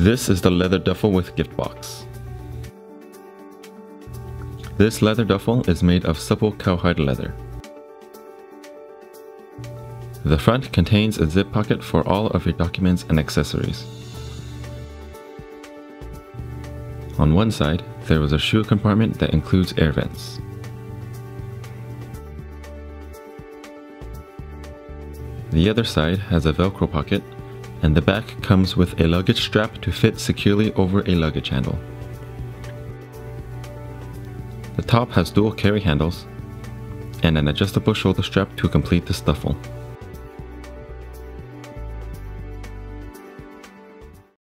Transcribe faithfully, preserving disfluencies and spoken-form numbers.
This is the leather duffel with gift box. This leather duffel is made of supple cowhide leather. The front contains a zip pocket for all of your documents and accessories. On one side, there is a shoe compartment that includes air vents. The other side has a Velcro pocket, and the back comes with a luggage strap to fit securely over a luggage handle. The top has dual carry handles and an adjustable shoulder strap to complete the duffel.